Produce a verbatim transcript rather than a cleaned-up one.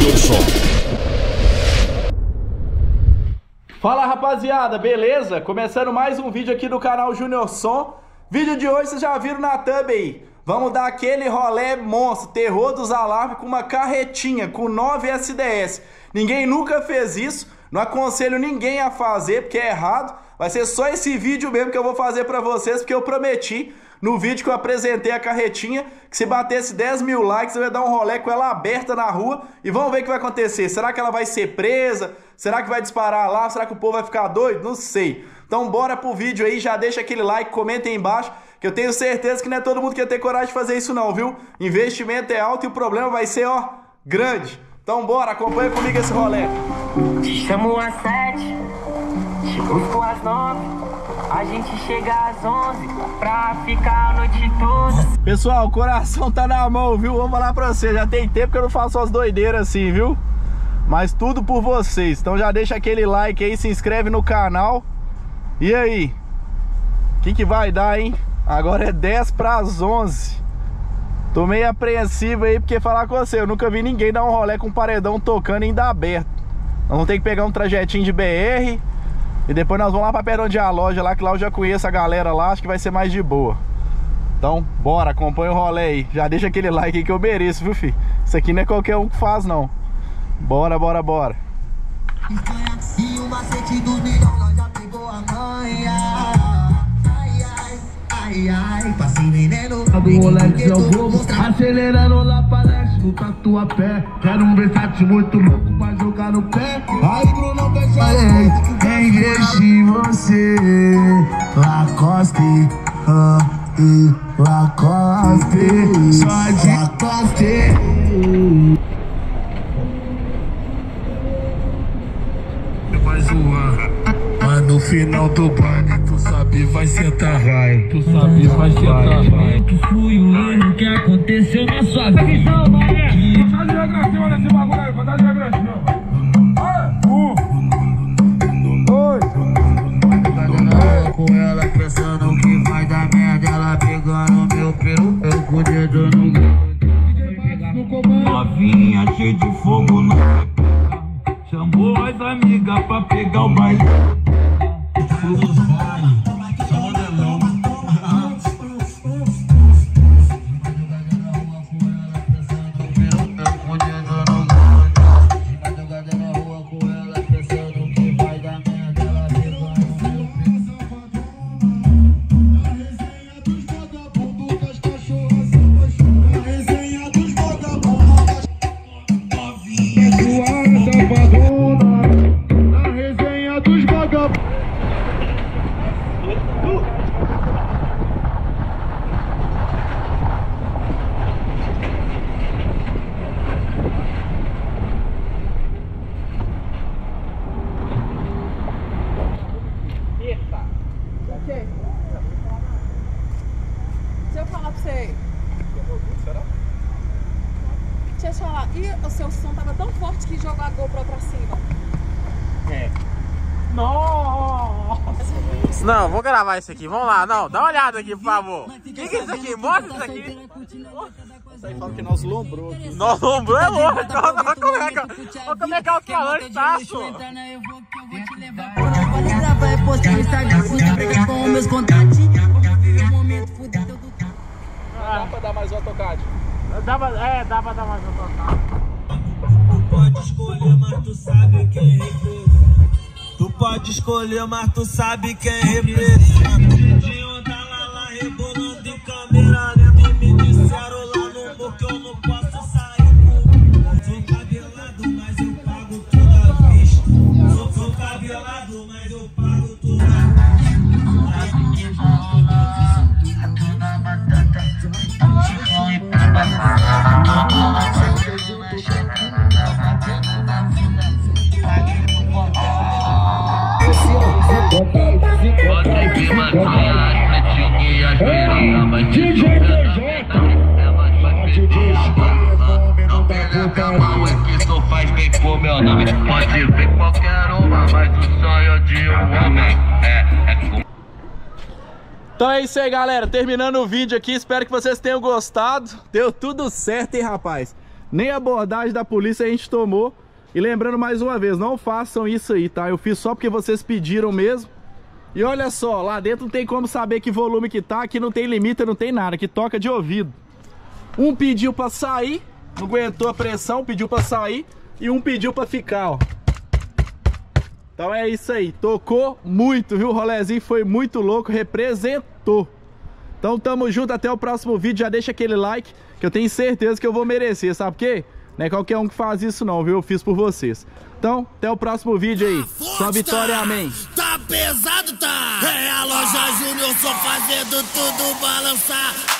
Júnior Som. Fala rapaziada, beleza? Começando mais um vídeo aqui do canal Júnior Som. Vídeo de hoje vocês já viram na thumb aí. Vamos dar aquele rolê monstro, terror dos alarmes com uma carretinha, com nove S D S. Ninguém nunca fez isso, não aconselho ninguém a fazer porque é errado. Vai ser só esse vídeo mesmo que eu vou fazer pra vocês, porque eu prometi no vídeo que eu apresentei a carretinha que se batesse dez mil likes eu ia dar um rolê com ela aberta na rua e vamos ver o que vai acontecer. Será que ela vai ser presa? Será que vai disparar lá? Será que o povo vai ficar doido? Não sei. Então bora pro vídeo aí, já deixa aquele like, comenta aí embaixo, que eu tenho certeza que não é todo mundo que ia ter coragem de fazer isso não, viu? Investimento é alto e o problema vai ser, ó, grande. Então bora, acompanha comigo esse rolê. Te chamo às sete, te busco às nove. A gente chega às onze pra ficar a noite toda. Pessoal, o coração tá na mão, viu? Vou falar pra vocês, já tem tempo que eu não faço as doideiras assim, viu? Mas tudo por vocês. Então já deixa aquele like aí, se inscreve no canal. E aí? O que que vai dar, hein? Agora é dez pras onze. Tô meio apreensivo aí, porque falar com você, eu nunca vi ninguém dar um rolê com um paredão tocando ainda aberto. Nós vamos ter que pegar um trajetinho de B R. E depois nós vamos lá pra perto onde é a loja lá, que lá eu já conheço a galera lá, acho que vai ser mais de boa. Então, bora, acompanha o rolê aí. Já deixa aquele like aí que eu mereço, viu, filho? Isso aqui não é qualquer um que faz, não. Bora, bora, bora. E o macete dos milhões, nós já pegou a manha. Ai, ai, ai, ai, passei veneno. Do Olex é o globo, acelerando lá parece o tatuapé. Quero um versátil muito louco pra jogar no pé. Aí, Bruno, deixa aí. Investi você, Lacoste, ah, e Lacoste, só de Lacoste. Vai zoar, mas no final do baile tu sabe vai sentar, vai. Tu sabe vai sentar, vai. Tu fui o ano que aconteceu na sua vida. Tá de agressão nesse bagulho, tá de agressão. Ela pensando que vai dar merda, ela pegando meu pelo, eu com o dedo no meu. Novinha cheia de fogo na cabeça, chamou as amigas pra pegar o baile. Fogo fora, só modelão. Deixa eu te falar, e o seu som tava tão forte que jogou a GoPro pra cima. É. Nossa! Não, vou gravar isso aqui, vamos lá, não, dá uma olhada aqui, por favor. O que, que é isso aqui? Mostra isso aqui. Isso aí fala que nós lombrou aqui. Nós lombrou é louco, olha como é que olha como é que é o calante tá, só. Eu vou te levar. Vou te gravar e postar no Instagram, fudido com meus contatos. Já vivi um momento fudido do carro. Dá pra dar mais uma tocadinha. Dá pra, é, dá pra dar mais uma tocada. Tu pode escolher, mas tu sabe quem represa. Tu pode escolher, mas tu sabe quem represa. Didinho da Lala rebolando em câmera lenta. E me disseram lá no morro que eu não posso sair. Sou cabelado, mas eu pago tudo à vista. Sou, sou cabelado, mas eu pago tudo à vista. Não perca a mão, é que tu faz bem pro meu nome. Pode ver qualquer uma, mas o sonho de um homem é como. Então é isso aí, galera, terminando o vídeo aqui, espero que vocês tenham gostado. Deu tudo certo, hein, rapaz? nem abordagem da polícia a gente tomou. E lembrando mais uma vez, não façam isso aí, tá? Eu fiz só porque vocês pediram mesmo. E olha só, lá dentro não tem como saber que volume que tá, aqui não tem limite, não tem nada, que toca de ouvido. Um pediu pra sair, não aguentou a pressão, pediu pra sair, e um pediu pra ficar, ó. Então é isso aí, tocou muito, viu? O rolezinho foi muito louco, representou. Então tamo junto, até o próximo vídeo, já deixa aquele like, que eu tenho certeza que eu vou merecer, sabe por quê? Não é qualquer um que faz isso não, viu? Eu fiz por vocês. Então, até o próximo vídeo aí. Só vitória, amém. Tá pesado, tá? É a loja Júnior Som fazendo tudo balançar.